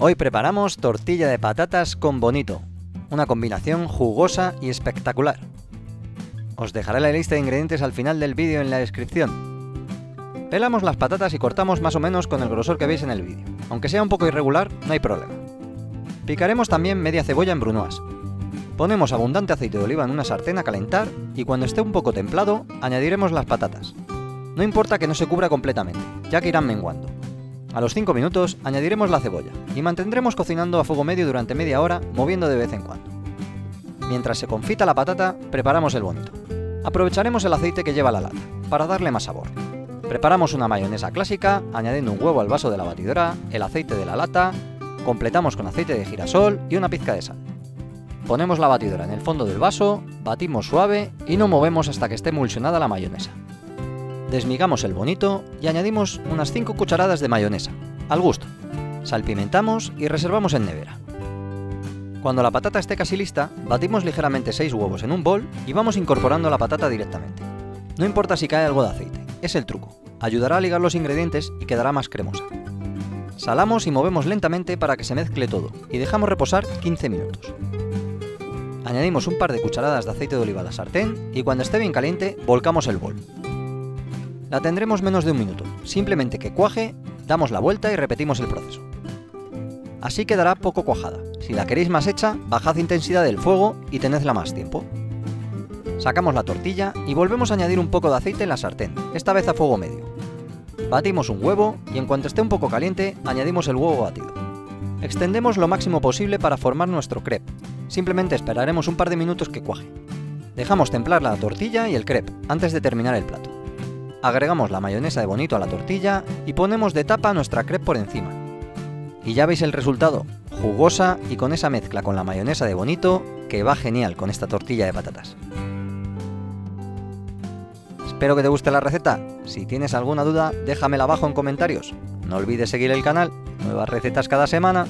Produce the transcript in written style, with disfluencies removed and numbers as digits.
Hoy preparamos tortilla de patatas con bonito, una combinación jugosa y espectacular. Os dejaré la lista de ingredientes al final del vídeo en la descripción. Pelamos las patatas y cortamos más o menos con el grosor que veis en el vídeo. Aunque sea un poco irregular, no hay problema. Picaremos también media cebolla en brunoise. Ponemos abundante aceite de oliva en una sartén a calentar y cuando esté un poco templado, añadiremos las patatas. No importa que no se cubra completamente, ya que irán menguando. A los 5 minutos añadiremos la cebolla y mantendremos cocinando a fuego medio durante media hora, moviendo de vez en cuando. Mientras se confita la patata, preparamos el bonito. Aprovecharemos el aceite que lleva la lata, para darle más sabor. Preparamos una mayonesa clásica, añadiendo un huevo al vaso de la batidora, el aceite de la lata, completamos con aceite de girasol y una pizca de sal. Ponemos la batidora en el fondo del vaso, batimos suave y no movemos hasta que esté emulsionada la mayonesa. Desmigamos el bonito y añadimos unas 5 cucharadas de mayonesa, al gusto. Salpimentamos y reservamos en nevera. Cuando la patata esté casi lista, batimos ligeramente 6 huevos en un bol y vamos incorporando la patata directamente. No importa si cae algo de aceite, es el truco. Ayudará a ligar los ingredientes y quedará más cremosa. Salamos y movemos lentamente para que se mezcle todo y dejamos reposar 15 minutos. Añadimos un par de cucharadas de aceite de oliva a la sartén y cuando esté bien caliente, volcamos el bol. La tendremos menos de un minuto, simplemente que cuaje, damos la vuelta y repetimos el proceso. Así quedará poco cuajada. Si la queréis más hecha, bajad intensidad del fuego y tenedla más tiempo. Sacamos la tortilla y volvemos a añadir un poco de aceite en la sartén, esta vez a fuego medio. Batimos un huevo y en cuanto esté un poco caliente, añadimos el huevo batido. Extendemos lo máximo posible para formar nuestro crepe. Simplemente esperaremos un par de minutos que cuaje. Dejamos templar la tortilla y el crepe antes de terminar el plato. Agregamos la mayonesa de bonito a la tortilla y ponemos de tapa nuestra crepe por encima. Y ya veis el resultado, jugosa y con esa mezcla con la mayonesa de bonito que va genial con esta tortilla de patatas. Espero que te guste la receta. Si tienes alguna duda, déjamela abajo en comentarios. No olvides seguir el canal, nuevas recetas cada semana.